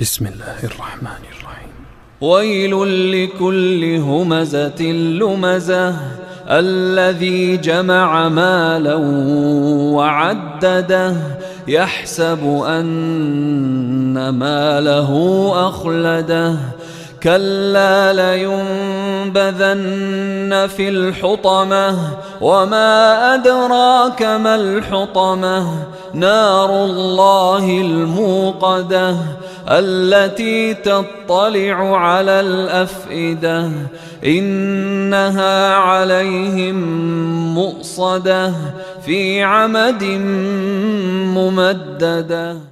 بسم الله الرحمن الرحيم. ويل لكل همزة لمزة الذي جمع مالا وعدده يحسب أن ماله أخلده كلا لينبذن في الحطمة وما أدراك ما الحطمة نار الله الموقدة التي تطلع على الأفئدة إنها عليهم مؤصدة في عمد ممددة.